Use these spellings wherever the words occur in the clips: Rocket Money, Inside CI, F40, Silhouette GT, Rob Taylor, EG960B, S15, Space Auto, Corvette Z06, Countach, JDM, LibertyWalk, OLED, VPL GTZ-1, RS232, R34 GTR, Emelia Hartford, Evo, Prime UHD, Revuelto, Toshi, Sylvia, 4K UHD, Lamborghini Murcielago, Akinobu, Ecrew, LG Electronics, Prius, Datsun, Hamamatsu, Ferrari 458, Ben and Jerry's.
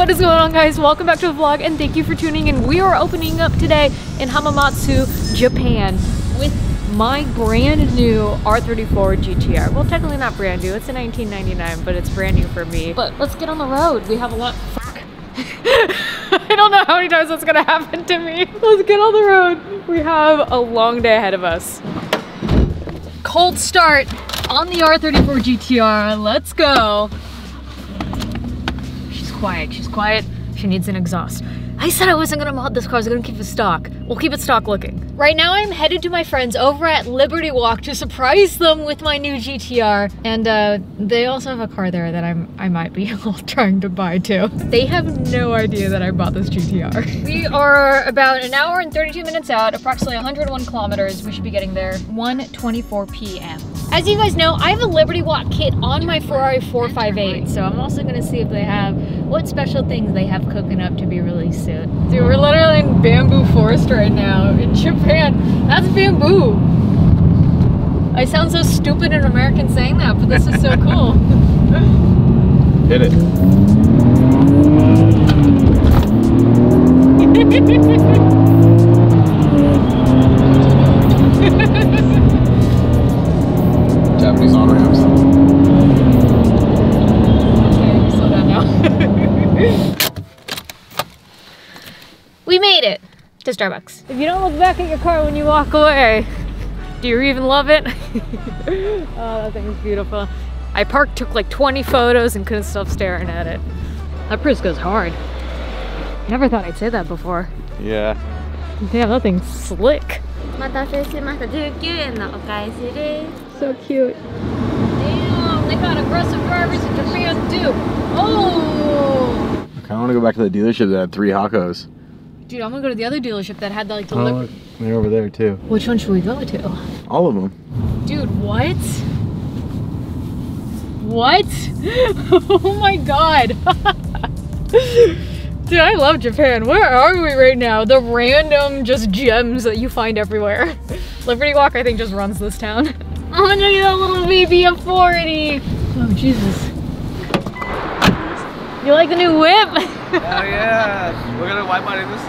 What is going on, guys? Welcome back to the vlog and thank you for tuning in. We are opening up today in Hamamatsu, Japan with my brand new R34 GTR. Well, technically not brand new. It's a 1999, but it's brand new for me. But let's get on the road. We have a lot. Fuck. I don't know how many times that's gonna happen to me. Let's get on the road. We have a long day ahead of us. Cold start on the R34 GTR. Let's go. She's quiet. She needs an exhaust. I said I wasn't gonna mod this car, I was gonna keep it stock. We'll keep it stock looking. Right now I'm headed to my friends over at Liberty Walk to surprise them with my new GTR. And they also have a car there that I might be trying to buy too. They have no idea that I bought this GTR. We are about an hour and 32 minutes out, approximately 101 kilometers. We should be getting there 1:24 p.m. As you guys know, I have a Liberty Walk kit on my Ferrari 458, so I'm also gonna see if they have, what special things they have cooking up to be released soon. Dude, we're literally in bamboo forest right now in Japan. That's bamboo. I sound so stupid in American saying that, but this is so cool. Hit it. Japanese on-ramps. Okay, slow down now. We made it to Starbucks. If you don't look back at your car when you walk away, do you even love it? Oh, that thing is beautiful. I parked, took like 20 photos and couldn't stop staring at it. That Prisco's hard. Never thought I'd say that before. Yeah. Damn, that thing's slick. So cute. Damn, they got aggressive drivers in Japan too. Oh! I kind of want to go back to the dealership that had three Hakkos. Dude, I'm gonna go to the other dealership that had like the. Oh, look, they're over there too. Which one should we go to? All of them. Dude, what? What? Oh my god! Dude, I love Japan. Where are we right now? The random just gems that you find everywhere. Liberty Walk, I think, just runs this town. Oh, no, that little VB40. Oh, Jesus. You like the new whip? Oh, yeah. We're going to wipe out this.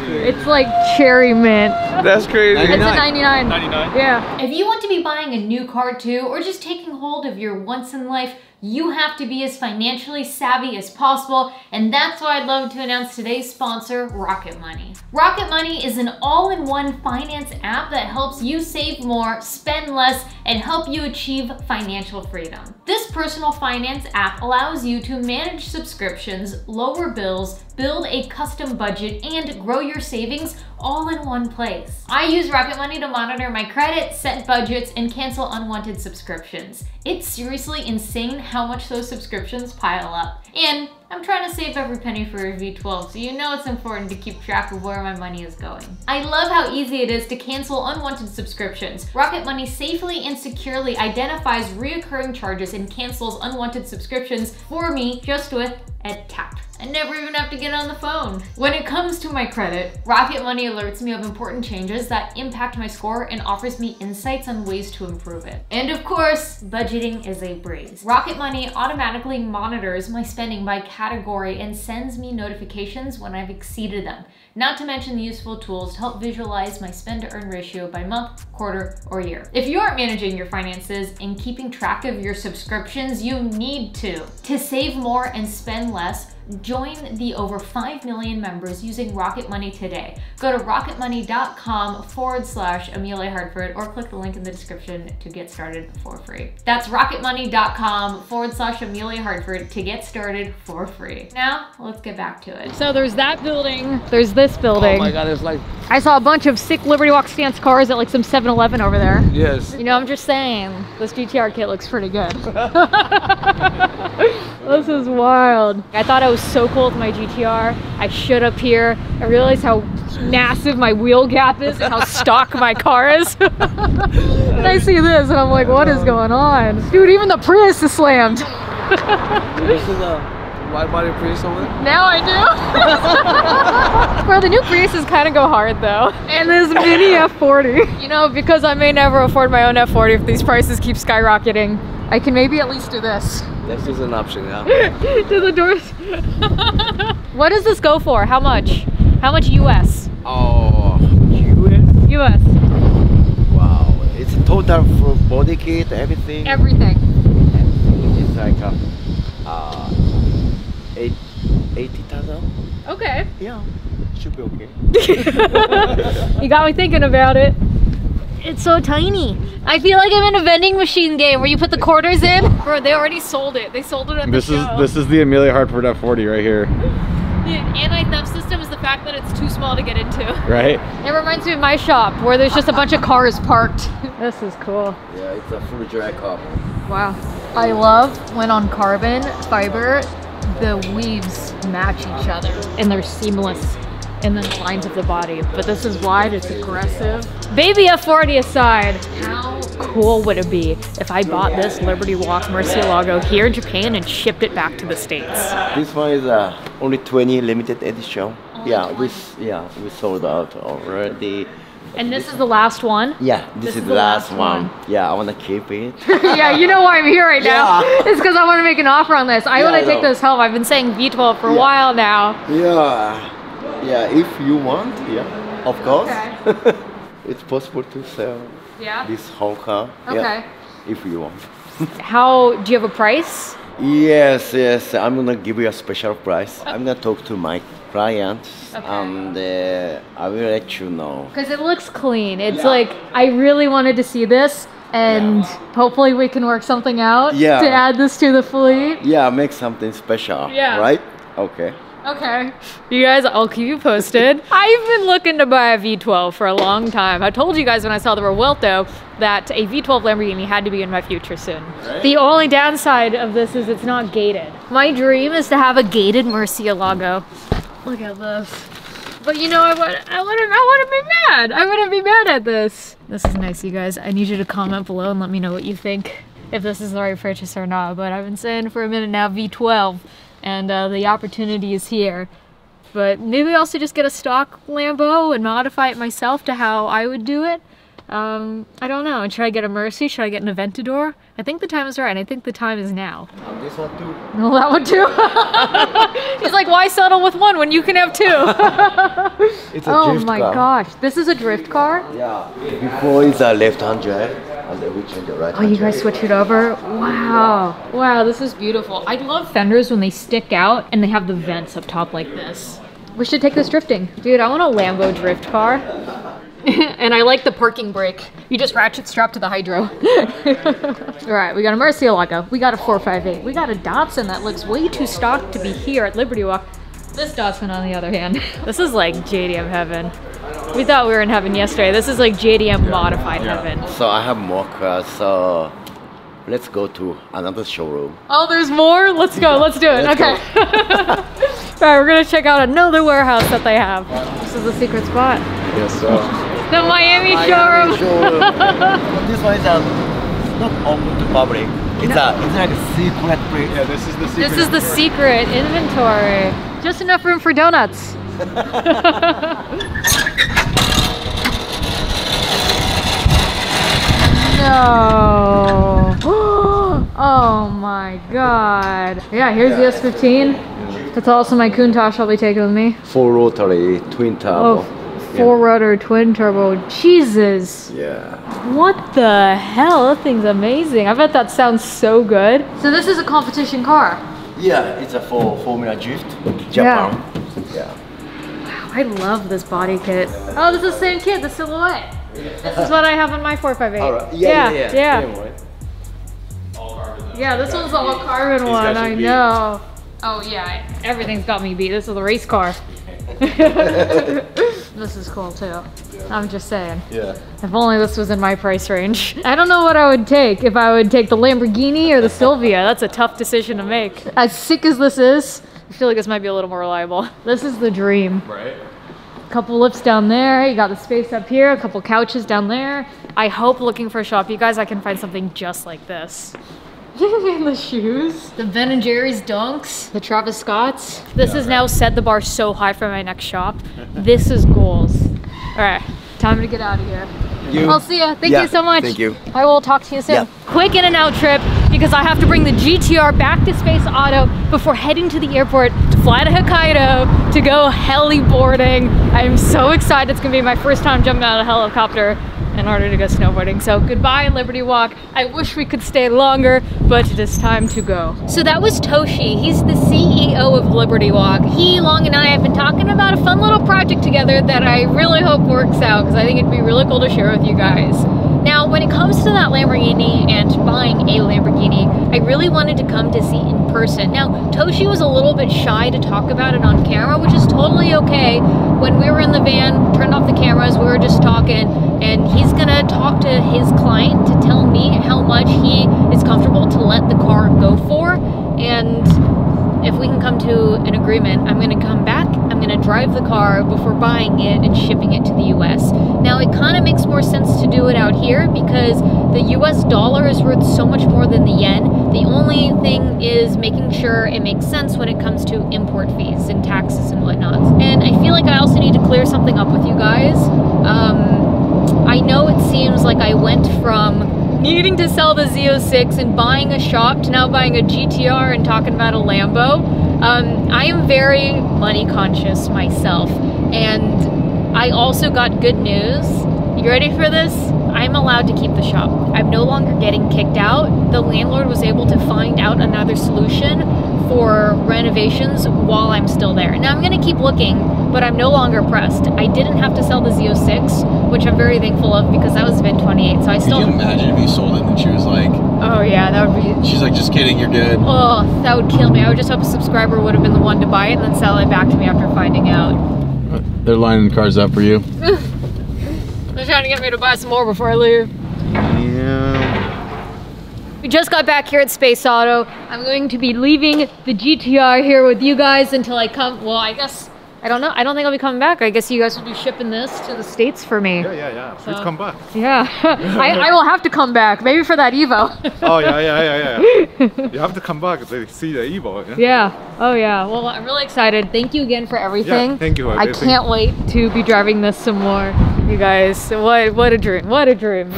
It's like cherry mint. That's crazy. 99. It's a 99. 99? Yeah. If you want to be buying a new car, too, or just taking hold of your once-in-life, you have to be as financially savvy as possible, and that's why I'd love to announce today's sponsor, Rocket Money. Rocket Money is an all-in-one finance app that helps you save more, spend less, and help you achieve financial freedom. This personal finance app allows you to manage subscriptions, lower bills, build a custom budget, and grow your savings all in one place. I use Rocket Money to monitor my credit, set budgets, and cancel unwanted subscriptions. It's seriously insane how much those subscriptions pile up. And I'm trying to save every penny for a V12, so you know it's important to keep track of where my money is going. I love how easy it is to cancel unwanted subscriptions. Rocket Money safely and securely identifies reoccurring charges and cancels unwanted subscriptions for me just with a tap. I never even have to get on the phone. When it comes to my credit, Rocket Money alerts me of important changes that impact my score and offers me insights on ways to improve it. And of course, budgeting is a breeze. Rocket Money automatically monitors my spending by category and sends me notifications when I've exceeded them, not to mention the useful tools to help visualize my spend-to-earn ratio by month, quarter, or year. If you aren't managing your finances and keeping track of your subscriptions, you need to. To save more and spend less, join the over 5 million members using Rocket Money today. Go to rocketmoney.com/Emelia Hartford or click the link in the description to get started for free. That's rocketmoney.com/Emelia Hartford to get started for free. Now, let's get back to it. So there's that building, there's this building. Oh my god, it's like... I saw a bunch of sick Liberty Walk stance cars at like some 7-Eleven over there. Yes. You know, I'm just saying, this GTR kit looks pretty good. This is wild. I thought I was so cool with my GTR. I showed up here. I realized how massive my wheel gap is and how stock my car is. And I see this and I'm like, what is going on? Dude, even the Prius is slammed. This is a wide body Prius over there? Now I do. Bro, the new Priuses kind of go hard though. And this mini F40. You know, because I may never afford my own F40 if these prices keep skyrocketing, I can maybe at least do this. This is an option, yeah. To the doors. What does this go for? How much? How much US? Oh, US? US. Wow, it's total for body kit, everything. Everything. Which is like 80,000. Okay. Yeah, should be okay. You got me thinking about it. It's so tiny. I feel like I'm in a vending machine game where you put the quarters in. Bro, they already sold it. They sold it at the show. This is the Emelia Hartford F40 right here. The anti-theft system is the fact that it's too small to get into. Right. It reminds me of my shop where there's just a bunch of cars parked. This is cool. Yeah, it's a full drag car. Wow. I love when on carbon fiber, the weaves match each other and they're seamless in the lines of the body. But this is wide, it's aggressive. Baby F40 aside, how cool would it be if I bought this Liberty Walk Murcielago here in Japan and shipped it back to the States? This one is only 20 limited edition. Only yeah, 20. We sold out already. And this is the last one? Yeah, this is the last one. Yeah, I want to keep it. Yeah, you know why I'm here right now. It's because I want to make an offer on this. I want to take this home. I've been saying V12 for a while now. Yeah, if you want, of course. Okay. It's possible to sell this whole car. Okay. Yeah, if you want. How, do you have a price? Yes, yes, I'm going to give you a special price. I'm going to talk to Mike. Clients, okay. And I will let you know. Because it looks clean. It's like, I really wanted to see this, and hopefully we can work something out to add this to the fleet. Yeah, make something special, right? Okay. Okay. You guys, I'll keep you posted. I've been looking to buy a V12 for a long time. I told you guys when I saw the Revuelto that a V12 Lamborghini had to be in my future soon. Right. The only downside of this is it's not gated. My dream is to have a gated Murcielago. Look at this. But you know, I wouldn't be mad. I wouldn't be mad at this. This is nice, you guys. I need you to comment below and let me know what you think, if this is the right purchase or not. But I've been saying for a minute now, V12, and the opportunity is here. But maybe also just get a stock Lambo and modify it myself to how I would do it. I don't know. Should I get a Mercy? Should I get an Aventador? I think the time is right. I think the time is now. And this one too. Well, that one too? He's like, why settle with one when you can have two? It's a drift car. Oh my gosh. This is a drift car? Yeah. Before it's a left-hand drive, and then we change the right-hand drive. Oh, you guys switch it over? Wow. Wow, this is beautiful. I love fenders when they stick out and they have the vents up top like this. We should take this drifting. Dude, I want a Lambo drift car. And I like the parking brake. You just ratchet strap to the hydro. All right, we got a Murcielago. We got a 458. We got a Datsun that looks way too stock to be here at Liberty Walk. This Datsun, on the other hand, this is like JDM heaven. We thought we were in heaven yesterday. This is like JDM modified heaven. So I have more cars, so let's go to another showroom. Oh, there's more? Let's go, let's do it. Let's okay. All right, we're gonna check out another warehouse that they have. This is a secret spot. Yes, sir. The Miami showroom. This one is not open to public. It's it's like a secret place. Yeah, this is the secret. This is the secret inventory. Just enough room for donuts. No. Oh my God. Yeah, here's the S15. That's also my Countach I'll be taking with me. Full rotary, twin turbo. Oh. Four-rotor twin turbo. Jesus. Yeah. What the hell? That thing's amazing. I bet that sounds so good. So this is a competition car. Yeah, it's a four-wheel drift. Japan. Yeah. Wow, I love this body kit. Oh, this is the same kit, the silhouette. This is what I have on my 458. All right. Yeah, this one's the all-carbon one. I know. Oh yeah, everything's got me beat. This is a race car. This is cool too. Yeah. I'm just saying. Yeah. If only this was in my price range. I don't know what I would take. If I would take the Lamborghini or the Sylvia, that's a tough decision to make. As sick as this is, I feel like this might be a little more reliable. This is the dream. Right. A couple lifts down there. You got the space up here. A couple couches down there. I hope, looking for a shop, you guys, I can find something just like this. And the shoes, the Ben and Jerry's Dunks, the Travis Scott's. This has now set the bar so high for my next shop. This is goals. All right, time to get out of here. I'll see ya. Thank you so much. Thank you. I will talk to you soon. Quick in and out trip. You because I have to bring the GTR back to Space Auto before heading to the airport to fly to Hokkaido to go heli boarding. I am so excited. It's gonna be my first time jumping out of a helicopter in order to go snowboarding. So goodbye Liberty Walk. I wish we could stay longer, but it is time to go. So that was Toshi. He's the CEO of Liberty Walk. He, Long, and I have been talking about a fun little project together that I really hope works out because I think it'd be really cool to share with you guys. Now, when it comes to that Lamborghini and buying a Lamborghini, I really wanted to come to see in person. Now, Toshi was a little bit shy to talk about it on camera, which is totally okay. When we were in the van, turned off the cameras, we were just talking, and he's gonna talk to his client to tell me how much he is comfortable to let the car go for, and if we can come to an agreement, I'm gonna come back, I'm gonna drive the car before buying it and shipping it to the US. Now it kinda makes more sense to do it out here because the US dollar is worth so much more than the yen. The only thing is making sure it makes sense when it comes to import fees and taxes and whatnot. And I feel like I also need to clear something up with you guys. I know it seems like I went from needing to sell the Z06 and buying a shop to now buying a GTR and talking about a Lambo. I am very money conscious myself, and I also got good news. You ready for this? I'm allowed to keep the shop. I'm no longer getting kicked out. The landlord was able to find out another solution for renovations while I'm still there. Now I'm gonna keep looking, but I'm no longer pressed. I didn't have to sell the Z06, which I'm very thankful of because that was VIN 28, so I still— Could you imagine if you sold it and she was like— Oh yeah, that would be— She's like, just kidding, you're good. Oh, that would kill me. I would just hope a subscriber would have been the one to buy it and then sell it back to me after finding out. They're lining the cars up for you. They're trying to get me to buy some more before I leave. Yeah. We just got back here at Space Auto. I'm going to be leaving the GTR here with you guys until I come— well, I guess, I don't know. I don't think I'll be coming back. I guess you guys will be shipping this to the States for me. Yeah. So, please come back. Yeah. I will have to come back, maybe for that Evo. Oh, yeah. You have to come back to see the Evo. Yeah. Oh, yeah. Well, I'm really excited. Thank you again for everything. Yeah, thank you. I can't wait to be driving this some more, you guys. What a dream. What a dream.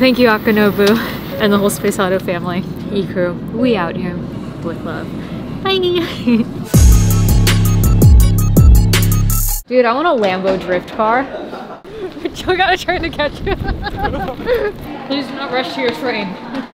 Thank you, Akinobu, and the whole Space Auto family. Ecrew, we out here with love. Bye! Dude, I want a Lambo drift car. But you gotta try to catch you. Please do not rush to your train.